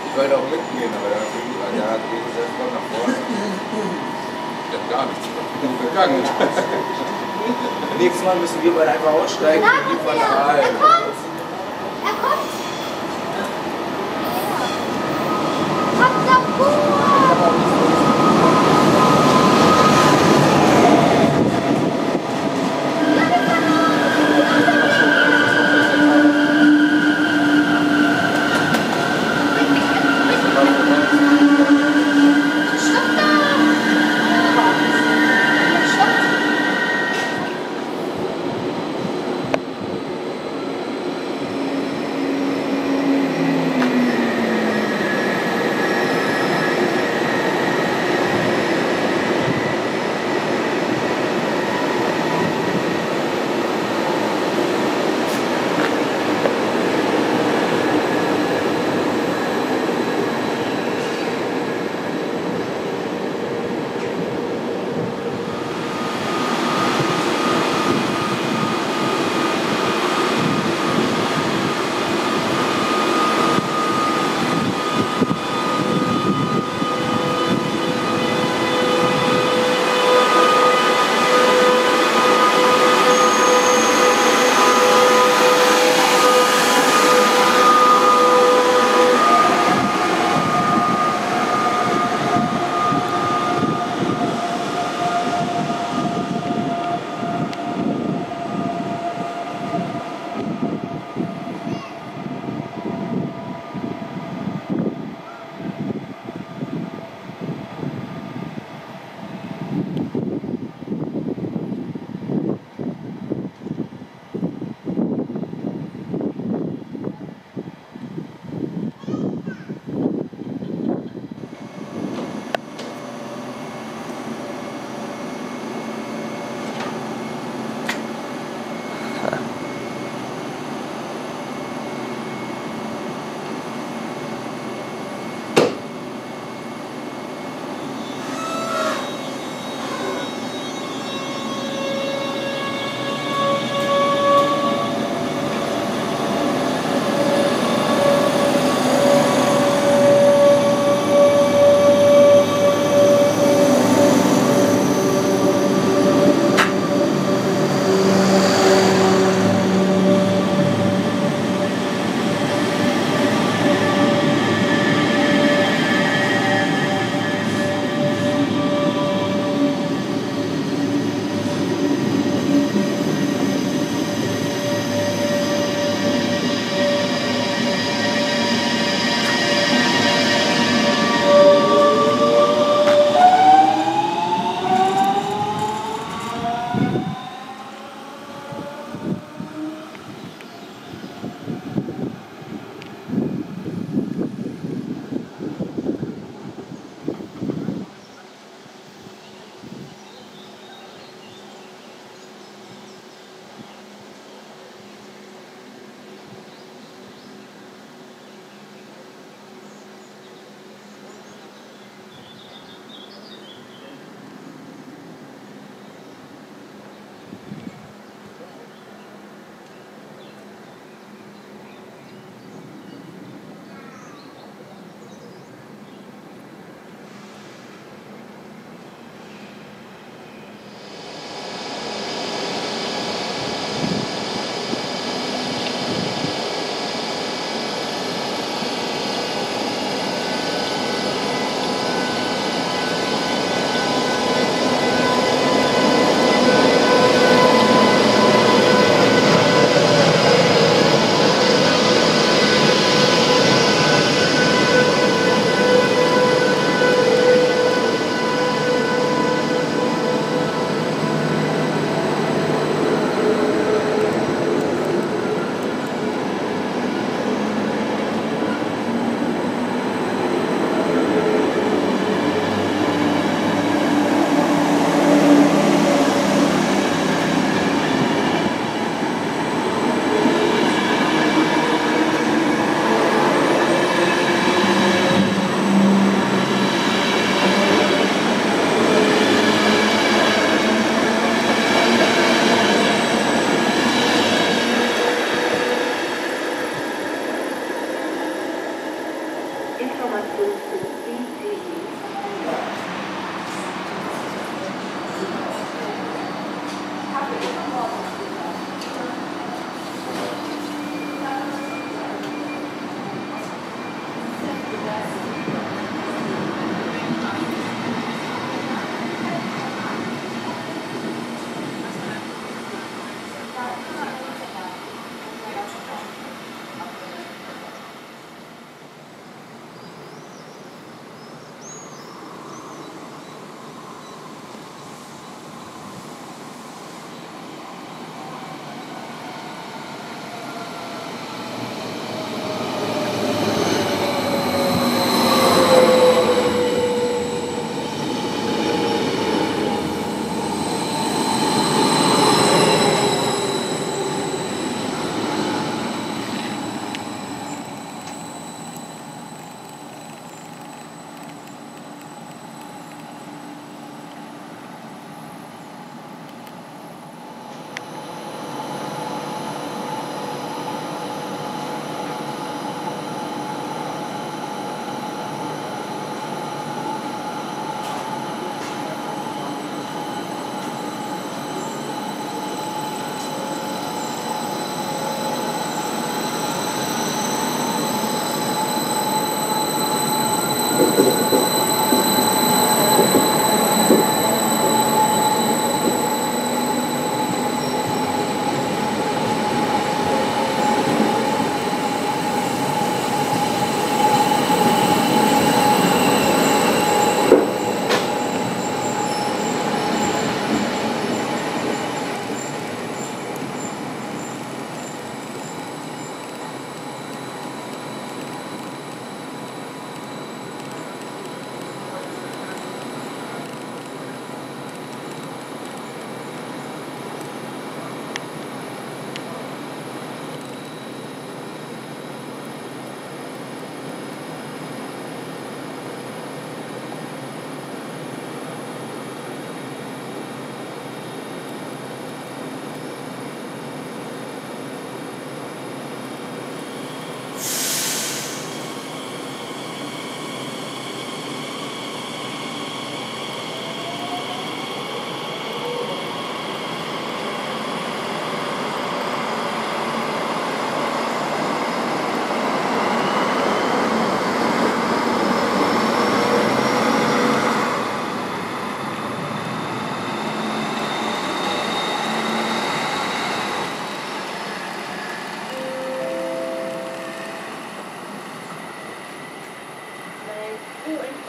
Ich wollte auch mitgehen, aber der hat den selbst noch nach vorne. Ich hab gar nichts gegangen. Nächstes Mal müssen wir beide einfach aussteigen und die Falle rein. Er kommt! Er kommt! Kommt doch gut!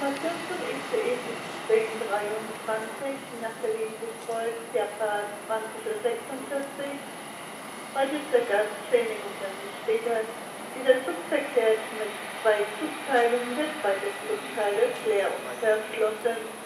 Informationen ICE 23 nach Berlin gefolgt, Japan 20:46, bei Düsseldorf 10 Minuten später dieser Zug verkehrt mit 2 Zugteilen des Zugteiles Leer und London.